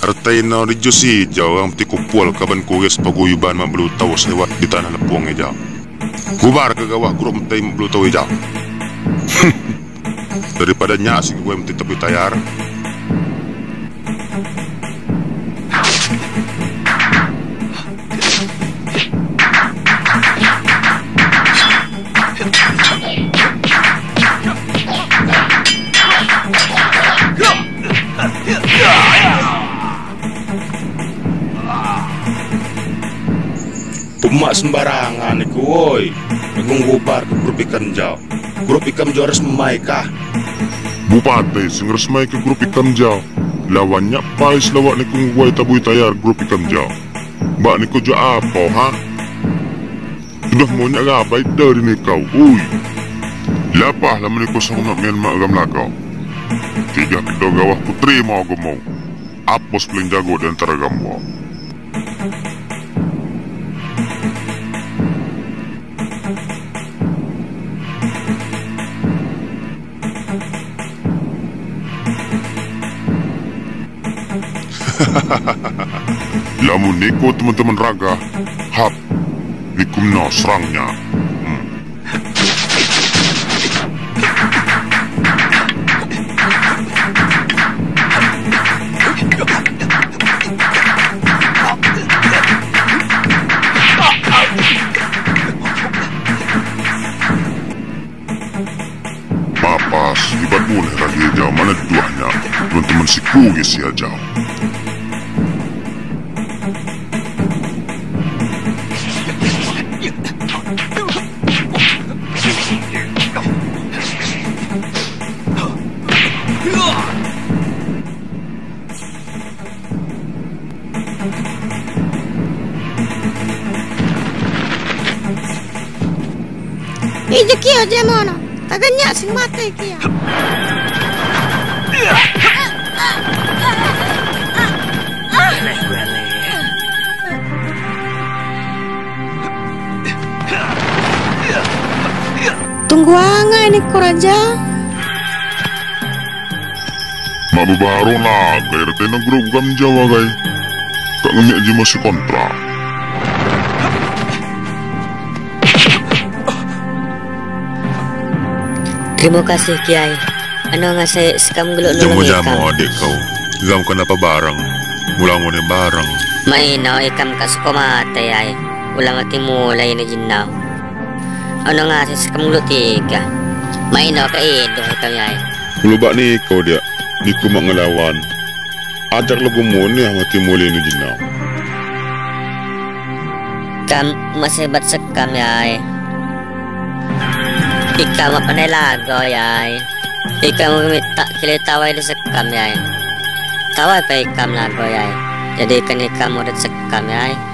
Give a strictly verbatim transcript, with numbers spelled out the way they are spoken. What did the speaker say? Artay na rin Diyos ijaw ang tikupol kaban kuyas paguyuban mablutaw sa iwat di tanah lepuang ijaw. Gubar kagawa kurum tay mablutaw ijaw. Daripada nyasing gue mti tepi tayar. Pemak sembarangan iku woi. Menggubar ke grup ikan jau. Grup ikan jau harus memaikah. Bupati sing harus maik ke grup ikan jau. Lawannya pais lawak niku woi tabui tayar grup ikan jau. Mbak niku jo apa ha? Sudah maunya gabai dari nikau. Ui. Lapah lah meniku sangunak mian mak gam lakau. Tiga kedua gawah putri mau aku mau. Apos paling jago di antara gamu. Lamun niko teman-teman raga hap dikumno serangnya. hmm. Mapas ibat mulai raja jauh mana duanya teman-teman si kugis ya jauh. Ije kia jemono, kagaknya sing mati kia. Tunggu angga ini kuraja. Mabu baru lah, K R T grup gam Jawa gay. Kak ngemik aja masih kontrak. Terima kasih Kiai. Ano nga saya sekam gulo lo mo jamo adik kau. Gam kenapa barang? Ulang mo ni barang. Maino ikam kasukomate ay. Ulang ati mulay na jinnaw. Ano nga saya sekam gulo tiga. Maino ka ido kami ay. Ulubak ni kau dia. Di ko mangelawan. Adak lo gumuni amati mulay na jinnaw. Kam masebat sekam ay. Ikaw mapanay lago, yay. Ikaw kilitaway na sekam, yay. Taway pa ikam lago, yay. Jadi ikan ikam ulit sekam, yay.